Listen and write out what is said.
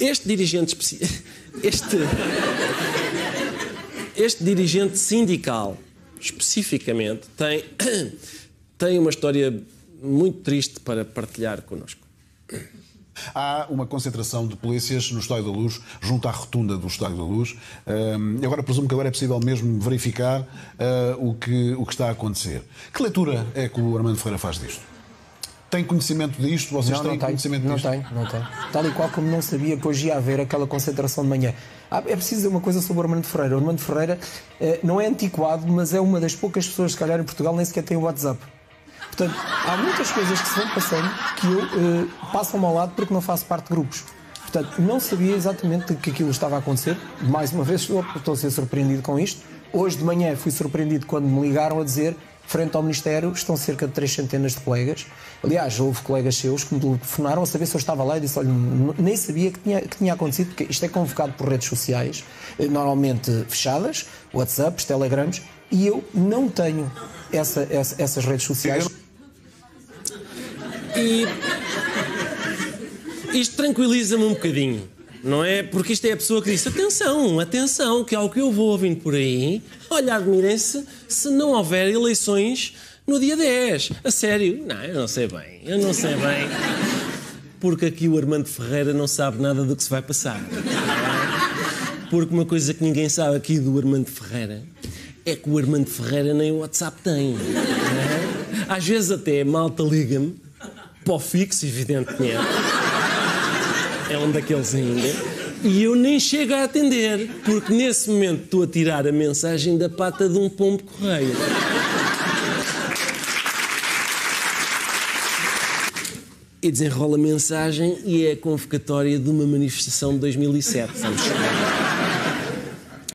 Este dirigente este dirigente sindical, especificamente, tem uma história muito triste para partilhar connosco. Há uma concentração de polícias no Estádio da Luz, junto à rotunda do Estádio da Luz. Agora presumo que agora é possível mesmo verificar o que está a acontecer. Que leitura é que o Armando Ferreira faz disto? Tem conhecimento disto? Vocês têm conhecimento disto? Não tenho. Tal e qual como não sabia que hoje ia haver aquela concentração de manhã. É preciso dizer uma coisa sobre o Armando Ferreira. O Armando Ferreira não é antiquado, mas é uma das poucas pessoas, se calhar, em Portugal, nem sequer tem o WhatsApp. Portanto, há muitas coisas que se vão passando que eu passo ao lado porque não faço parte de grupos. Portanto, não sabia exatamente que aquilo estava a acontecer. Mais uma vez, estou a ser surpreendido com isto. Hoje de manhã fui surpreendido quando me ligaram a dizer, frente ao Ministério, estão cerca de 300 de colegas. Aliás, houve colegas seus que me telefonaram a saber se eu estava lá e disse, olha, nem sabia que tinha acontecido, porque isto é convocado por redes sociais, normalmente fechadas, WhatsApps, Telegrams, e eu não tenho essas redes sociais. E isto tranquiliza-me um bocadinho, não é? Porque isto é a pessoa que disse, atenção, que ao que eu vou ouvindo por aí, olha, admirem-se se não houver eleições no dia 10. A sério? Não, eu não sei bem. Porque aqui o Armando Ferreira não sabe nada do que se vai passar. Porque uma coisa que ninguém sabe aqui do Armando Ferreira é que o Armando Ferreira nem o WhatsApp tem. Não é? Às vezes até a malta liga-me, pó fixo, evidentemente. É um daqueles ainda. E eu nem chego a atender, porque nesse momento estou a tirar a mensagem da pata de um pombo-correio. E desenrola a mensagem e é a convocatória de uma manifestação de 2007. Vamos